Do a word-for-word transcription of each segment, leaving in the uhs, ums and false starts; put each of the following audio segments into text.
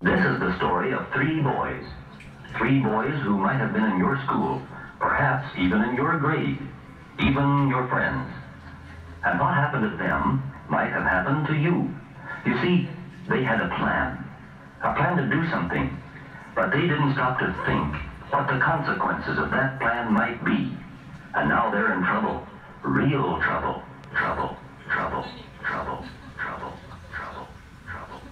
This is the story of three boys. Three boys who might have been in your school, perhaps even in your grade, even your friends. And what happened to them might have happened to you. You see, they had a plan. A plan to do something. But they didn't stop to think what the consequences of that plan might be. And now they're in trouble. Real trouble. Trouble. Trouble. Trouble. Trouble. Trouble. Trouble. Trouble. Trouble. Trouble. Trouble.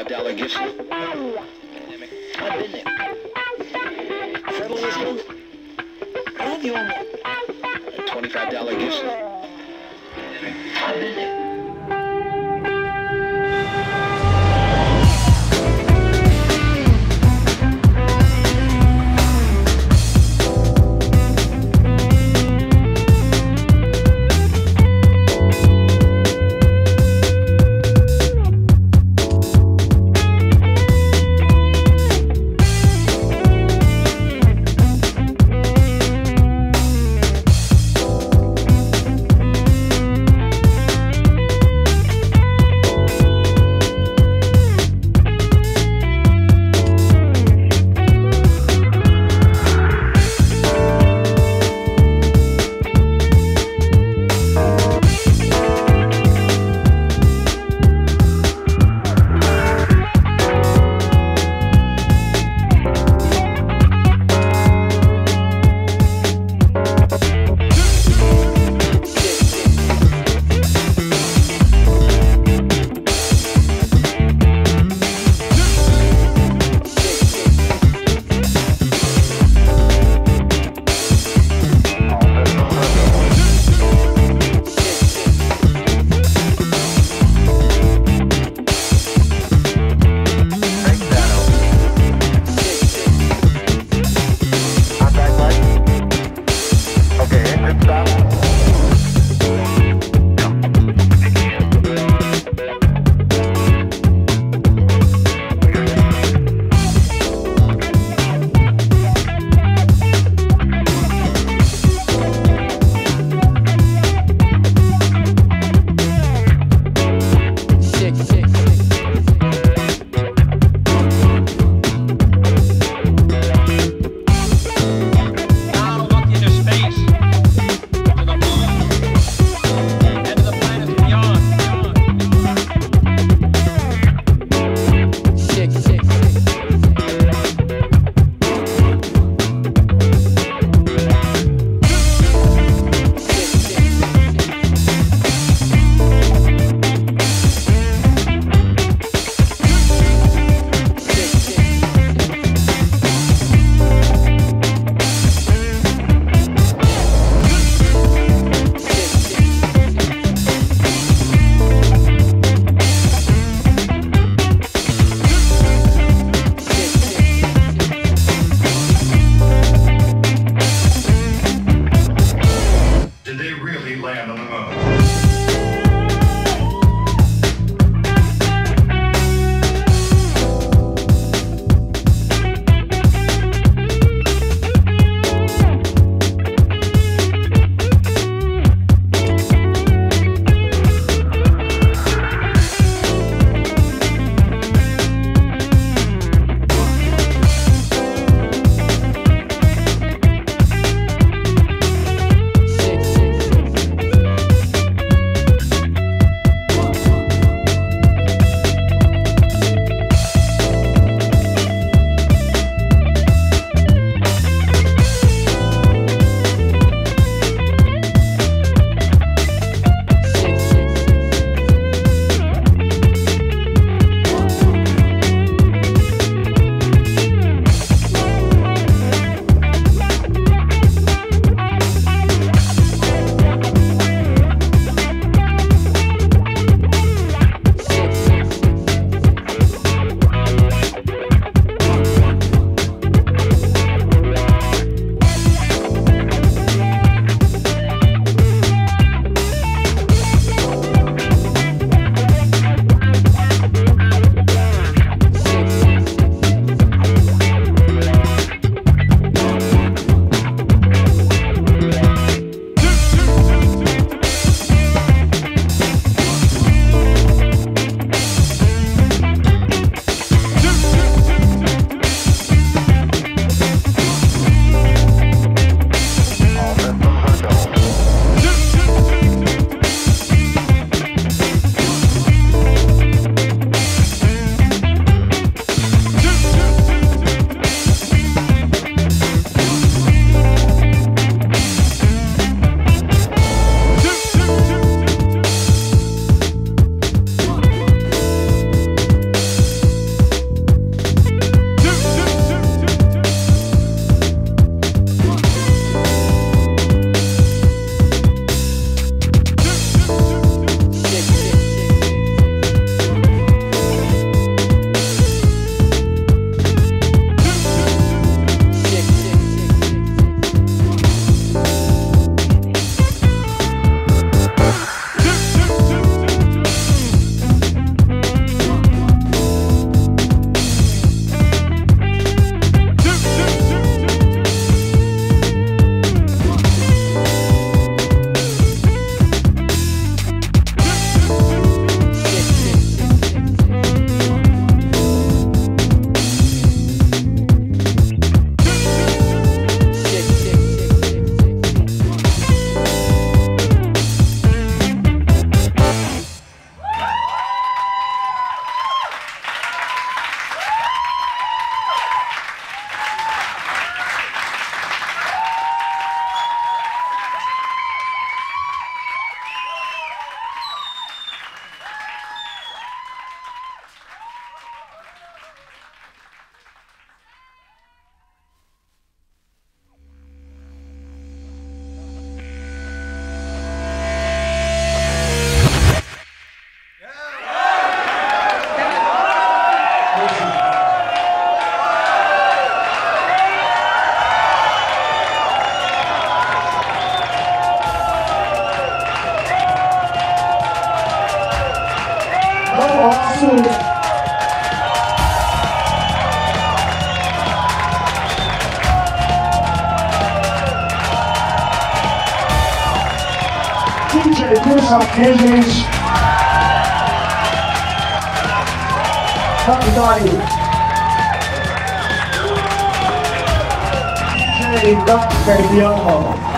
five dollar gifts. I've been there. Several years ago, I love you on that. twenty-five dollar gifts. I've been there. Absolutely. Curso Mendes, Capitani, Cheirão Ferdiano.